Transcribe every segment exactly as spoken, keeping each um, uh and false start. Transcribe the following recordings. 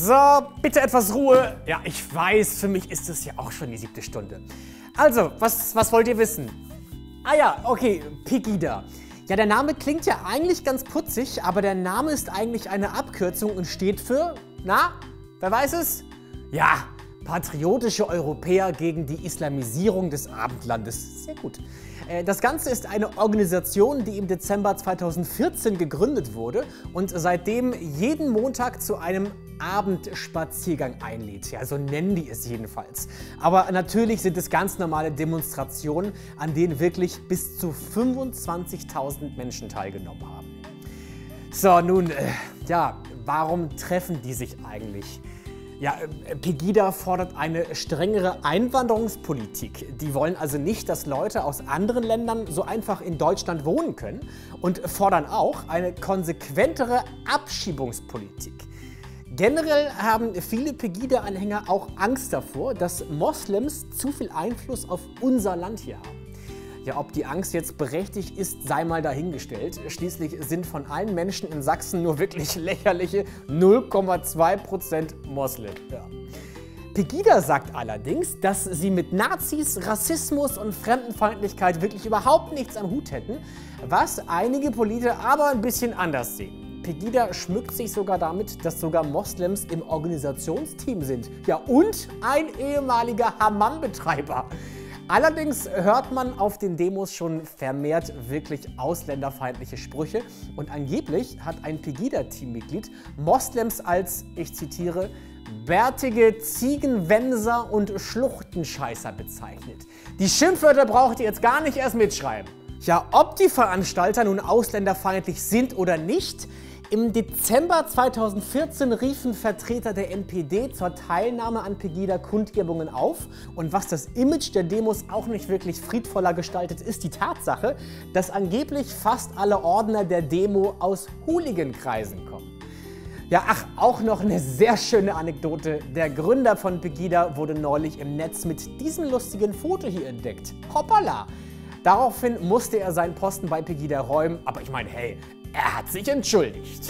So, bitte etwas Ruhe. Ja, ich weiß, für mich ist es ja auch schon die siebte Stunde. Also, was, was wollt ihr wissen? Ah ja, okay, Pegida. Ja, der Name klingt ja eigentlich ganz putzig, aber der Name ist eigentlich eine Abkürzung und steht für, na, wer weiß es? Ja, Patriotische Europäer gegen die Islamisierung des Abendlandes. Sehr gut. Das Ganze ist eine Organisation, die im Dezember zweitausendvierzehn gegründet wurde und seitdem jeden Montag zu einem Abendspaziergang einlädt. Ja, so nennen die es jedenfalls. Aber natürlich sind es ganz normale Demonstrationen, an denen wirklich bis zu fünfundzwanzigtausend Menschen teilgenommen haben. So, nun, äh, ja, warum treffen die sich eigentlich? Ja, Pegida fordert eine strengere Einwanderungspolitik. Die wollen also nicht, dass Leute aus anderen Ländern so einfach in Deutschland wohnen können und fordern auch eine konsequentere Abschiebungspolitik. Generell haben viele Pegida-Anhänger auch Angst davor, dass Moslems zu viel Einfluss auf unser Land hier haben. Ja, ob die Angst jetzt berechtigt ist, sei mal dahingestellt. Schließlich sind von allen Menschen in Sachsen nur wirklich lächerliche null Komma zwei Prozent Moslem. Ja. Pegida sagt allerdings, dass sie mit Nazis, Rassismus und Fremdenfeindlichkeit wirklich überhaupt nichts am Hut hätten, was einige Politiker aber ein bisschen anders sehen. Pegida schmückt sich sogar damit, dass sogar Moslems im Organisationsteam sind. Ja, und ein ehemaliger Hammam-Betreiber. Allerdings hört man auf den Demos schon vermehrt wirklich ausländerfeindliche Sprüche und angeblich hat ein Pegida-Teammitglied Moslems als, ich zitiere, bärtige Ziegenwemser und Schluchtenscheißer bezeichnet. Die Schimpfwörter braucht ihr jetzt gar nicht erst mitschreiben. Ja, ob die Veranstalter nun ausländerfeindlich sind oder nicht, im Dezember zweitausendvierzehn riefen Vertreter der N P D zur Teilnahme an Pegida-Kundgebungen auf. Und was das Image der Demos auch nicht wirklich friedvoller gestaltet, ist die Tatsache, dass angeblich fast alle Ordner der Demo aus Hooligan-Kreisen kommen. Ja, ach, auch noch eine sehr schöne Anekdote. Der Gründer von Pegida wurde neulich im Netz mit diesem lustigen Foto hier entdeckt. Hoppala! Daraufhin musste er seinen Posten bei Pegida räumen, aber ich meine, hey, er hat sich entschuldigt.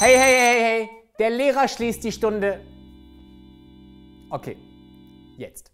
Hey, hey, hey, hey, der Lehrer schließt die Stunde. Okay, jetzt.